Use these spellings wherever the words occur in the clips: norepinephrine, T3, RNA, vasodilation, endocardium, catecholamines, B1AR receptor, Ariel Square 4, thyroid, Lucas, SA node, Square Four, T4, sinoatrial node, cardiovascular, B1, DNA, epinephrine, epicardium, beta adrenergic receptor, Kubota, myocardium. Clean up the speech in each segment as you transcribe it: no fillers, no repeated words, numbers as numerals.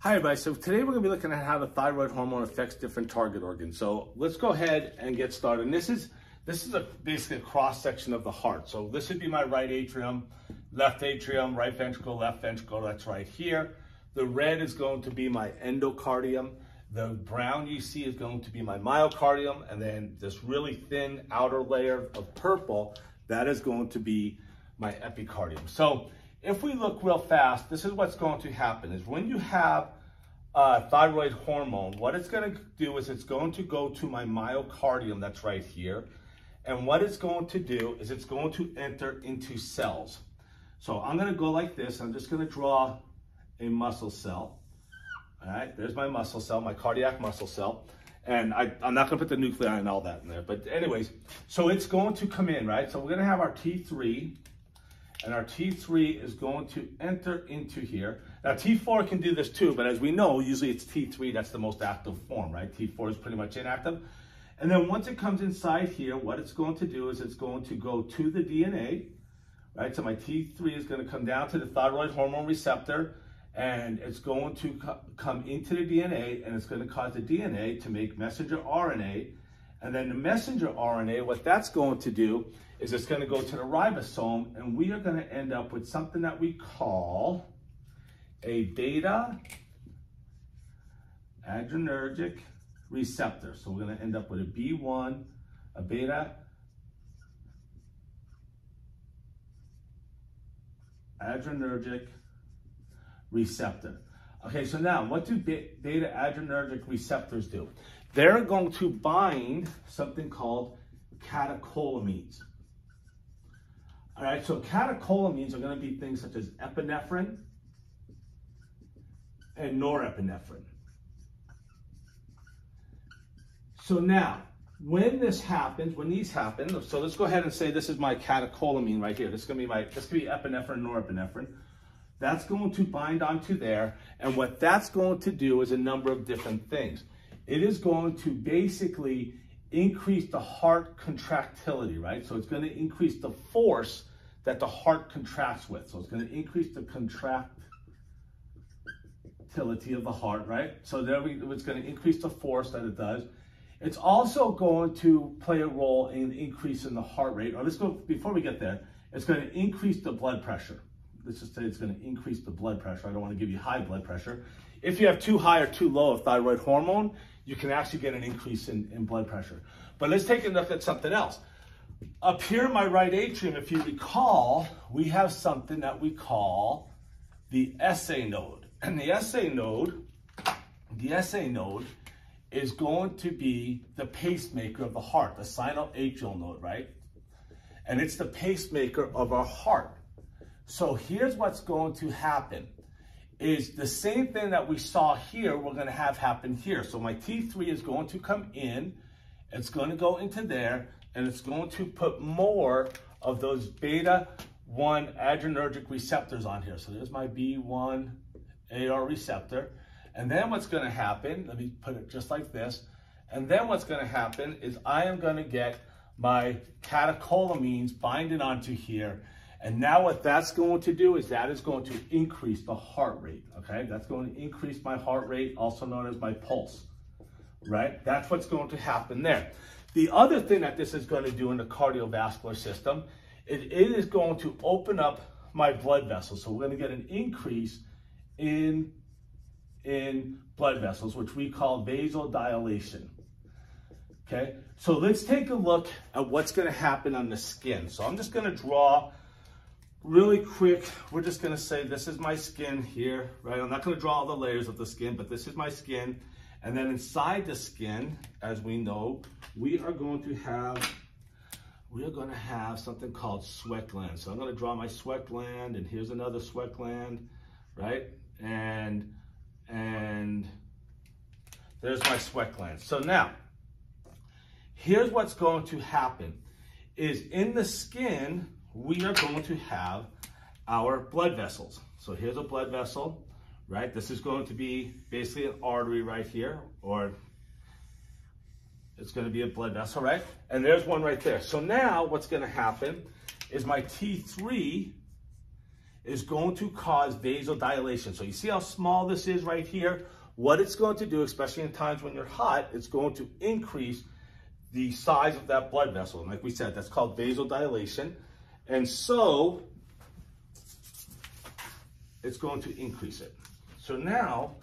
Hi everybody, so today we're going to be looking at how the thyroid hormone affects different target organs. So let's go ahead and get started. And this is basically a cross-section of the heart. So this would be my right atrium, left atrium, right ventricle, left ventricle, that's right here. The red is going to be my endocardium. The brown you see is going to be my myocardium. And then this really thin outer layer of purple, that is going to be my epicardium. So if we look real fast, this is what's going to happen is when you have thyroid hormone, what it's going to do is it's going to go to my myocardium that's right here. And what it's going to do is it's going to enter into cells. So I'm going to go like this. I'm just going to draw a muscle cell. All right, there's my muscle cell, my cardiac muscle cell. And I'm not going to put the nuclei and all that in there. But anyways, so it's going to come in, right? So we're going to have our T3. And our T3 is going to enter into here. Now, T4 can do this too, but as we know, usually it's T3 that's the most active form, right? T4 is pretty much inactive. And then once it comes inside here, what it's going to do is it's going to go to the DNA, right? So my T3 is going to come down to the thyroid hormone receptor, and it's going to come into the DNA, and it's going to cause the DNA to make messenger RNA. And then the messenger RNA, what that's going to do is it's going to go to the ribosome, and we are going to end up with something that we call a beta adrenergic receptor. So we're going to end up with a B1, a beta adrenergic receptor. Okay, so now what do beta adrenergic receptors do? They're going to bind something called catecholamines. All right, so catecholamines are going to be things such as epinephrine and norepinephrine. So now, when this happens, when these happen, so let's go ahead and say this is my catecholamine right here. This is going to be epinephrine, norepinephrine. That's going to bind onto there, and what that's going to do is a number of different things. It is going to basically increase the heart contractility, right? So it's going to increase the force that the heart contracts with. So it's going to increase the contractility of the heart, right? So it's going to increase the force that it does. It's also going to play a role in increasing the heart rate. Or let's go, before we get there, it's going to increase the blood pressure. Let's just say it's going to increase the blood pressure. I don't want to give you high blood pressure. If you have too high or too low of thyroid hormone, you can actually get an increase in blood pressure. But let's take a look at something else. Up here in my right atrium, if you recall, we have something that we call the SA node. And the SA node is going to be the pacemaker of the heart, the sinoatrial node, right? And it's the pacemaker of our heart. So here's what's going to happen. Is the same thing that we saw here, we're going to have happen here. So my T3 is going to come in, it's going to go into there, and it's going to put more of those beta 1 adrenergic receptors on here. So there's my B1AR receptor. And then what's going to happen, let me put it just like this, and then what's going to happen is I am going to get my catecholamines binding onto here. And now what that's going to do is that is going to increase the heart rate, okay? That's going to increase my heart rate, also known as my pulse, right? That's what's going to happen there. The other thing that this is going to do in the cardiovascular system is it is going to open up my blood vessels. So we're going to get an increase in blood vessels, which we call vasodilation. Okay, so let's take a look at what's going to happen on the skin. So I'm just going to draw really quick. We're just going to say this is my skin here, right? I'm not going to draw all the layers of the skin, but this is my skin. And then inside the skin, as we know, we are going to have something called sweat gland. So I'm going to draw my sweat gland, and here's another sweat gland, right? And there's my sweat gland. So now, here's what's going to happen is in the skin, we are going to have our blood vessels. So here's a blood vessel, right? This is going to be basically an artery right here, or it's going to be a blood vessel, right? And there's one right there. So now what's going to happen is my T3 is going to cause vasodilation. So you see how small this is right here? What it's going to do, especially in times when you're hot, it's going to increase the size of that blood vessel. And like we said, that's called vasodilation. And so it's going to increase it. So now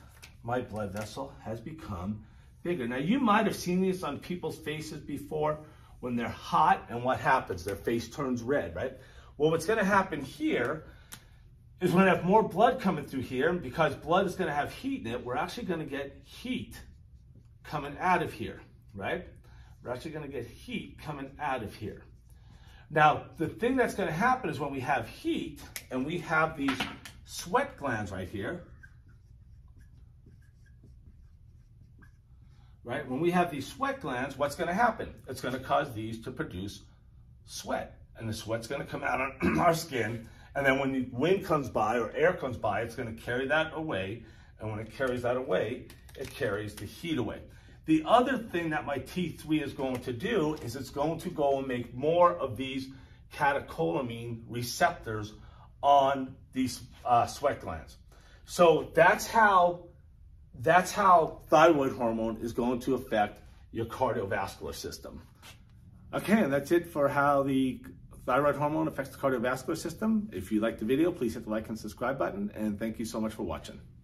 my blood vessel has become bigger. Now you might have seen this on people's faces before when they're hot, and what happens? Their face turns red, right? Well, what's gonna happen here is we're gonna have more blood coming through here, and because blood is gonna have heat in it, we're actually gonna get heat coming out of here, right? We're actually gonna get heat coming out of here. Now, the thing that's gonna happen is when we have heat and we have these sweat glands right here, right? When we have these sweat glands, what's gonna happen? It's gonna cause these to produce sweat, and the sweat's gonna come out on our skin, and then when the wind comes by or air comes by, it's gonna carry that away, and when it carries that away, it carries the heat away. The other thing that my T3 is going to do is it's going to go and make more of these catecholamine receptors on these sweat glands. So that's how thyroid hormone is going to affect your cardiovascular system. Okay, and that's it for how the thyroid hormone affects the cardiovascular system. If you liked the video, please hit the like and subscribe button, and thank you so much for watching.